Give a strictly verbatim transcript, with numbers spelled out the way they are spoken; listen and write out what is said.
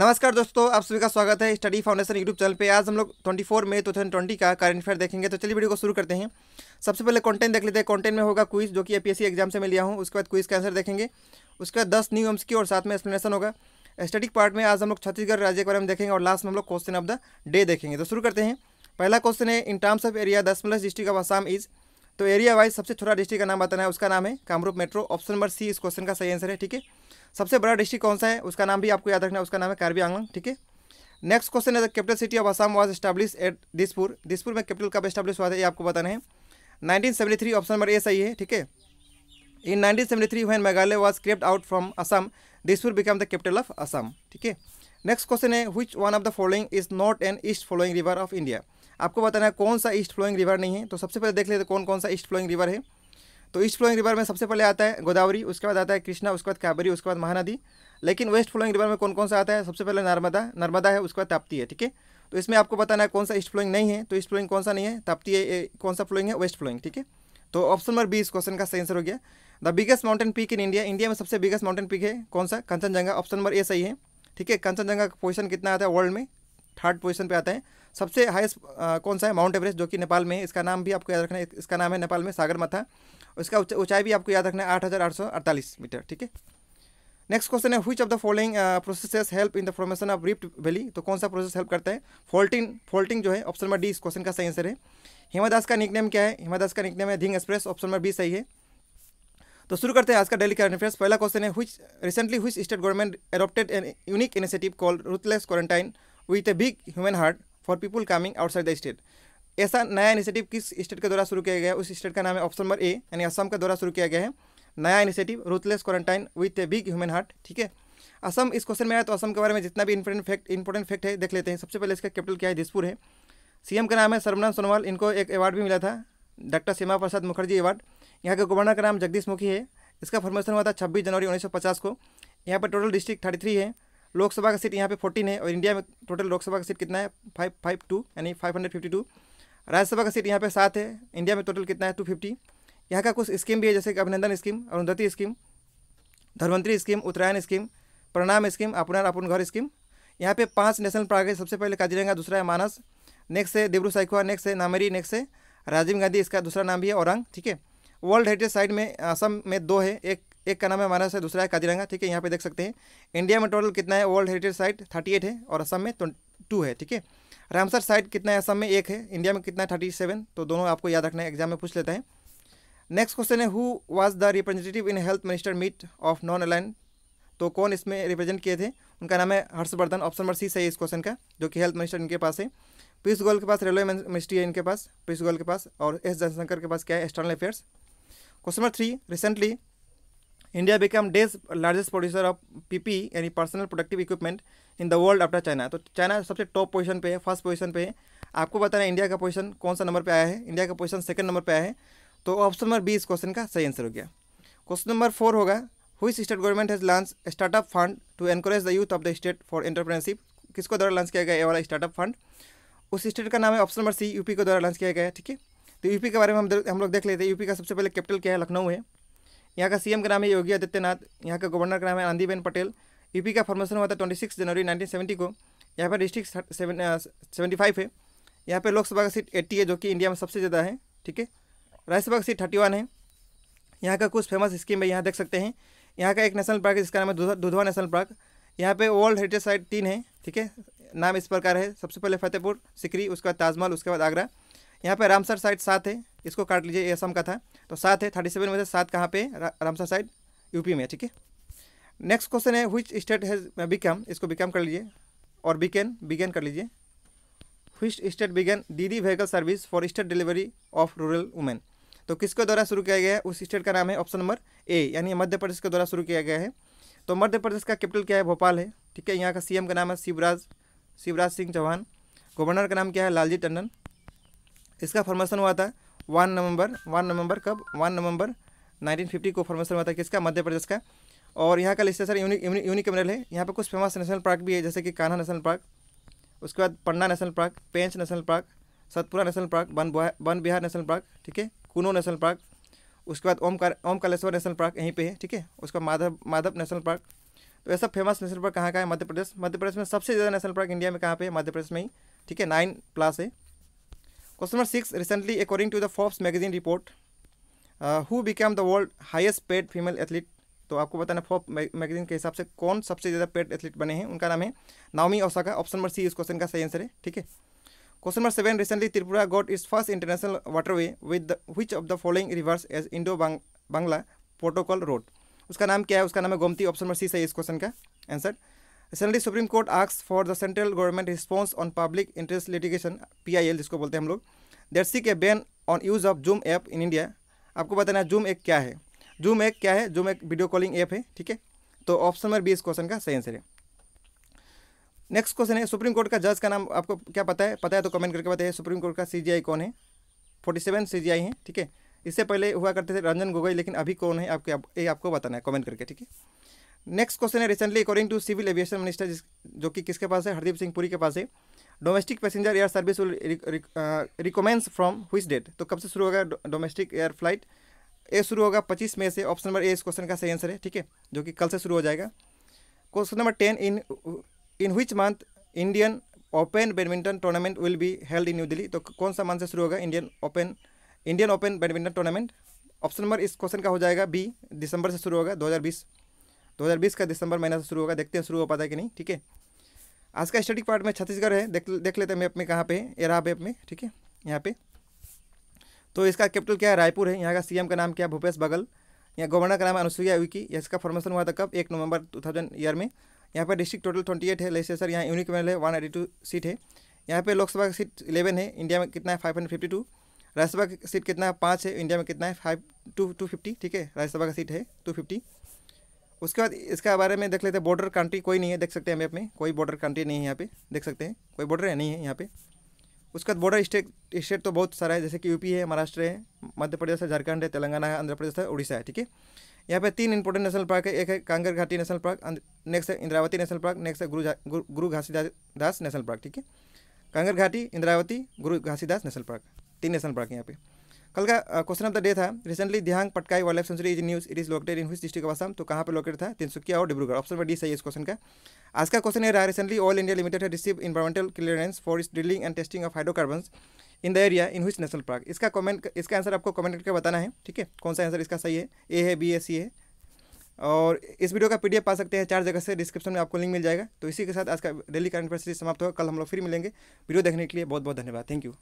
नमस्कार दोस्तों, आप सभी का स्वागत है स्टडी फाउंडेशन यूट्यूब चैनल पे। आज हम लोग चौबीस मई दो हज़ार बीस का करंट अफेयर देखेंगे, तो चलिए वीडियो को शुरू करते हैं। सबसे पहले कंटेंट देख लेते हैं। कंटेंट में होगा क्विज, जो कि यूपीएससी एग्जाम से मैं लिया हूँ। उसके बाद क्विज का आंसर देखेंगे, उसके बाद दस न्यू एम्स की और साथ में एक्सप्लेनेशन होगा। स्टैटिक पार्ट में आज हम लोग छत्तीसगढ़ राज्य के बारे में देखेंगे और लास्ट में हम लोग क्वेश्चन ऑफ द डे देखेंगे। तो शुरू करते हैं। पहला क्वेश्चन है, in terms of area the smallest district of Assam is, तो एरिया वाइज सबसे छोटा डिस्ट्रिक्ट का नाम बताना है, उसका नाम है Kamrup metro. Option number C इस क्वेश्चन का सही आंसर है। ठीक है, सबसे बड़ा डिस्ट्रिक्ट कौन सा है, उसका नाम भी आपको याद रखना है, उसका नाम है कार्बी आंगलोंग। ठीक है, नेक्स्ट क्वेश्चन है, the capital city of Assam was establish at Dispur, Dispur में कैपिटल कब एस्टैब्लिश हुआ था ये आपको बताना है। Nineteen seventy three, option number A सही है। ठीक है, in nineteen seventy three when Meghalaya was carved out from Assam, Dispur become the capital of Assam. ठीक है, नेक्स्ट क्वेश्चन है, which one of the following is not an east flowing river of India, आपको बताना है कौन सा ईस्ट फ्लोइंग रिवर नहीं है। तो सबसे पहले देख लेते हैं कौन कौन सा ईस्ट फ्लोइंग रिवर है। तो ईस्ट फ्लोइंग रिवर में सबसे पहले आता है गोदावरी, उसके बाद आता है कृष्णा, उसके बाद कावेरी, उसके बाद महानदी। लेकिन वेस्ट फ्लोइंग रिवर में कौन कौन सा आता है, सबसे पहले नर्मदा नर्मदा है, उसके बाद ताप्ती है। ठीक है, तो इसमें आपको बताना है कौन सा ईस्ट फ्लोइंग नहीं है। तो ईस्ट फ्लोइंग कौन सा नहीं है, ताप्ती है, कौन सा फ्लोइंग है, वेस्ट फ्लोइंग। ठीक है, तो ऑप्शन नंबर बी इस क्वेश्चन का सही आंसर हो गया। The biggest mountain peak in India, India में सबसे बिगेस्ट माउंटेन पीक है कौन सा, कंचनजंगा। ऑप्शन नंबर ए सही है। ठीक है, कंचनजंगा का पोजीशन कितना आता है वर्ल्ड में, थर्ड पोजीशन पे आता है। सबसे हाईएस्ट कौन सा है, माउंट एवरेस्ट, जो कि नेपाल में है। इसका नाम भी आपको याद रखना है, इसका नाम है नेपाल में सागरमाथा। उसका ऊंचाई भी आपको याद रखना है आठ हज़ार आठ सौ अड़तालीस मीटर। ठीक है, नेक्स्ट क्वेश्चन है, which of the following processes help in the formation of rift valley, तो कौन सा प्रोसेस हेल्प करता है, फोल्टिंग फोल्टिंग जो है। ऑप्शन नंबर डी इस क्वेश्चन का सही आंसर है। हिमा दास का निकनेम क्या है, हिमा दास का निकनेम है Dhing express. Option number B सही है। तो शुरू करते हैं आज का डेली करंट अफेयर्स। पहला क्वेश्चन है, which recently which state government adopted an unique initiative called ruthless quarantine with a big human heart for people coming outside the state, ऐसा नया इनिशिएटिव किस स्टेट के द्वारा शुरू किया गया है, उस स्टेट का नाम है ऑप्शन नंबर ए यानी असम के द्वारा शुरू किया गया है नया initiative ruthless quarantine with a big human heart. ठीक है, असम इस क्वेश्चन में आया, तो असम के बारे में जितना भी इंपॉर्टेंट फैक्ट इंपॉर्टेंट फैक्ट है देख लेते हैं। सबसे पहले इसका कैपिटल क्या है, दिसपुर है। सीएम का नाम है सर्बानंद सोनोवाल, इनको एक अवार्ड भी मिला था, डॉक्टर श्यामा प्रसाद मुखर्जी अवार्ड। यहाँ के गवर्नर का नाम जगदीश मुखी है, इसका फॉर्मेशन हुआ था छब्बीस जनवरी उन्नीस सौ पचास को। यहाँ पर टोटल डिस्ट्रिक्ट थर्टी थ्री है, लोकसभा का सीट यहाँ पे फोर्टीन है, और इंडिया में टोटल लोकसभा का सीट कितना है फाइव फाइव टू, यानी five hundred fifty two. Rajya Sabha का सीट यहाँ पे सात है, इंडिया में टोटल कितना है टू फिफ्टी। यहाँ का कुछ स्कीम भी है, जैसे कि Abhinandan scheme, Arundhati scheme, Dhanvantari scheme, Uttarayan scheme, Pranam scheme, अपना अपन घर स्कीम। यहाँ पे पांच नेशनल पार्क है, सबसे पहले काजीरंगा, दूसरा है मानस, नेक्स्ट है दिब्रू साइखोवा, नेक्स्ट है नामेरी, नेक्स्ट है राजीव गांधी, इसका दूसरा नाम भी है औरंग। ठीक है, वर्ल्ड हेरिटेज साइट में असम में दो है, एक एक का नाम है मानस है, दूसरा है काजीरंगा। ठीक है, यहाँ पे देख सकते हैं। इंडिया में टोटल कितना है, वर्ल्ड हेरिटेज साइट अड़तीस है और असम में टू है। ठीक है, रामसर साइट कितना है, असम में एक है, इंडिया में कितना है सैंतीस, तो दोनों आपको याद रखना है, एग्जाम में पूछ लेता है। नेक्स्ट क्वेश्चन है, who was the representative in health minister meet of non align, तो कौन इसमें रिप्रेजेंट किए थे, उनका नाम है हर्षवर्धन। ऑप्शन नंबर सी सही है इस क्वेश्चन का, जो कि हेल्थ मिनिस्टर इनके पास है। पीयूष गोयल के पास रेलवे मिनिस्ट्री है, इनके पास पीयूष गोयल के पास, और एस जयशंकर के पास क्या है, external affairs. Question number three, recently India become the largest producer of PP यानी personal productive equipment in the world after China, तो चाइना सबसे टॉप पोजीशन पे है, फर्स्ट पोजीशन पे है। आपको बताना है इंडिया का पोजीशन कौन सा नंबर पे आया है, इंडिया का पोजीशन सेकंड नंबर पे आया है। तो ऑप्शन नंबर बी इस क्वेश्चन का सही आंसर हो गया। क्वेश्चन नंबर फोर होगा, which state government has launch startup fund to encourage the youth of the state for entrepreneurship, किसको द्वारा लॉन्च किया गया ये वाला स्टार्टअप फंड, उस स्टेट का नाम है ऑप्शन नंबर सी यूपी के द्वारा लॉन्च किया गया है। ठीक है, तो यूपी के बारे में हम हम लोग देख लेते हैं। यूपी का सबसे पहले कैपिटल क्या है, लखनऊ है। यहाँ का सीएम का नाम है योगी आदित्यनाथ, यहाँ का गवर्नर का नाम है आनंदीबेन पटेल। यूपी का फॉर्मेशन हुआ था छब्बीस जनवरी उन्नीस सौ सत्तर को। यहाँ पर डिस्ट्रिक्ट सेवेंटी फाइव है, यहाँ पे लोकसभा का सीट अस्सी है, जो कि इंडिया में सबसे ज़्यादा है। ठीक है, राज्यसभा का सीट इकतीस है। यहाँ का कुछ फेमस स्कीम है, यहाँ देख सकते हैं। यहाँ का एक नेशनल पार्क है, जिसका नाम है दुधवा नेशनल पार्क। यहाँ पर वर्ल्ड हेरिटेज साइट तीन है। ठीक है, नाम इस प्रकार है, सबसे पहले फतेहपुर सिकरी, उसके बाद ताजमहल, उसके बाद आगरा। यहाँ पे रामसर साइट सात है, इसको काट लीजिए, ये असम का था, तो सात है, थर्टी सेवन में से सात कहाँ पे, रा, रामसर साइट यूपी में। ठीक है, नेक्स्ट क्वेश्चन है, व्हिच स्टेट हैज बिकम, इसको बिकम कर लीजिए और बिगेन बिगेन कर लीजिए, which state began Didi vehicle service for state delivery of rural women, तो किसके द्वारा शुरू किया गया है, उस स्टेट का नाम है ऑप्शन नंबर ए यानी मध्य प्रदेश के द्वारा शुरू किया गया है। तो मध्य प्रदेश का कैपिटल क्या है, भोपाल है। ठीक है, यहाँ का सीएम का नाम है शिवराज शिवराज सिंह चौहान, गवर्नर का नाम क्या है, लालजी टंडन। इसका फॉर्मेशन हुआ था वन नवंबर वन नवंबर कब वन नवंबर नाइनटीन फिफ्टी को फॉर्मेशन हुआ था, किसका, मध्य प्रदेश का। और यहाँ का लिस्टेशन यूनिक यूनिक मिनरल है। यहाँ पे कुछ फेमस नेशनल पार्क भी है, जैसे कि कान्हा नेशनल पार्क, उसके बाद Panna national park, Pench national park, Satpura national park, Van Van Vihar national park. ठीक है, कुनो नेशनल पार्क, उसके बाद ओम ओमकालेश्वर नेशनल पार्क यहीं पर है। ठीक है, उसका माधव माधव नेशनल पार्क। तो ऐसा फेमस नेशनल पार्क कहाँ का है? मध्य प्रदेश। मध्य प्रदेश में सबसे ज़्यादा नेशनल पार्क इंडिया में कहाँ पे है? मध्य प्रदेश में ही, ठीक है, नाइन प्लस है। Question number six, recently according to the Forbes magazine report who become the world highest paid female athlete? तो आपको बताना फोर्ब्स मैगजीन के हिसाब से कौन सबसे ज़्यादा पेड एथलीट बने हैं, उनका नाम है Naomi Osaka. Option number C इस क्वेश्चन का सही आंसर है, ठीक है। Question number seven, recently Tripura got its first international waterway with which of the following rivers as Indo Bangla protocol road? उसका नाम क्या है? उसका नाम है गोमती। ऑप्शन नंबर सी सही इस क्वेश्चन का answer. Recently supreme court asks for the central government response on public interest litigation, PIL जिसको बोलते हैं हम लोग, that seek a ban on use of Zoom app in India. आपको बताना है जूम एक क्या है। जूम एक क्या है? जूम एक वीडियो कॉलिंग ऐप है, ठीक है। तो ऑप्शन नंबर बी इस क्वेश्चन का सही आंसर है। नेक्स्ट क्वेश्चन है, सुप्रीम कोर्ट का जज का नाम आपको क्या पता है? पता है तो कमेंट करके बताइए। सुप्रीम कोर्ट का सीजीआई कौन है? फोर्टी सेवन सीजीआई है, ठीक है। इससे पहले हुआ करते थे रंजन गोगोई, लेकिन अभी कौन है आपके आप, ये आपको बताना है कमेंट करके, ठीक है। नेक्स्ट क्वेश्चन है, recently according to civil aviation minister जिस जो कि किसके पास है? हरदीप सिंह पुरी के पास है, domestic passenger air service recommences from which date? तो कब से शुरू होगा डोमेस्टिक एयर फ्लाइट? ये शुरू होगा पच्चीस मई से। ऑप्शन नंबर ए इस क्वेश्चन का सही आंसर है, ठीक है, जो कि कल से शुरू हो जाएगा। Question number ten, in in which month Indian open badminton tournament will be held in New Delhi? तो कौन सा मंथ से शुरू होगा Indian open Indian open badminton tournament? Option number इस क्वेश्चन का हो जाएगा बी, दिसंबर से शुरू होगा दो हज़ार बीस। दो हज़ार बीस का दिसंबर महीना से शुरू होगा, देखते हैं शुरू हो पाता है कि नहीं, ठीक है। आज का स्टडी पार्ट में छत्तीसगढ़ है, देख देख लेते हैं मैप में कहाँ पे है, एरा मैप में, ठीक है। यहाँ पे तो इसका कैपिटल क्या है? रायपुर है। यहाँ का सीएम का नाम क्या है? भूपेश बघेल। यहाँ गवर्नर का नाम है अनुसुईया उइके। इसका फॉर्मेशन हुआ था कब? एक नवंबर टू थाउजेंड ईयर में। यहाँ पर डिस्ट्रिक्ट टोटल ट्वेंटी एट है, लेजिस्लेचर यहाँ यूनिक में वन एटी टू सीट है। यहाँ पर लोकसभा की सीट इलेवन है, इंडिया में कितना है? Five hundred fifty two. Rajya Sabha की सीट कितना है? पाँच है, इंडिया में कितना है? फाइव टू टू फिफ्टी, ठीक है, राज्यसभा का सीट है टू फिफ्टी। उसके बाद इसका बारे में देख लेते हैं, बॉर्डर कंट्री कोई नहीं है, देख सकते हैं मैप में कोई बॉर्डर कंट्री नहीं है। यहाँ पे देख सकते हैं कोई बॉर्डर है नहीं है यहाँ पे। उसके बाद बॉर्डर स्टेट स्टेट तो बहुत सारा है, जैसे कि यूपी है, महाराष्ट्र है, मध्य प्रदेश है, झारखंड है, तेलंगाना है, आंध्र प्रदेश है, उड़ीसा है, ठीक है। यहाँ पे तीन इंपॉर्टेंट नेशनल पार्क है, एक है कांगर घाटी नेशनल पार्क, नेक्स्ट है इंद्रावती नेशनल पार्क, नेक्स्ट है गुरु गुरु घासीदास नेशनल पार्क, ठीक है। कांगर घाटी, इंद्रावती, गुरु घासीदास नेशनल पार्क, तीन नेशनल पार्क यहाँ पे। कल का क्वेश्चन ऑफ द डे था, recently Dihang Patkai wildlife sanctuary is news it is located in which district of Assam? तो कहाँ पे लोकेटेड था? तिनसुकिया और डिब्रूगढ़। ऑप्शन नंबर डी सही है इस क्वेश्चन का। आज का क्वेश्चन ये रहा, रिसेंटली ऑयल इंडिया लिमिटेड है receive environmental clearance for its drilling and testing of hydrocarbon in the area in which national park? इसका कमेंट इसका आंसर आपको कमेंट करके बताना है, ठीक है, कौन सा आंसर इसका सही है, ए है, बी है, सी है। और इस वीडियो का पीडीएफ पा सकते हैं चार जगह से, डिस्क्रिप्शन में आपको लिंक मिल जाएगा। तो इसी के साथ आज का डेली करंट अफेयर्स समाप्त होगा, कल हम लोग फिर मिलेंगे। वीडियो देखने के लिए बहुत बहुत धन्यवाद, थैंक यू।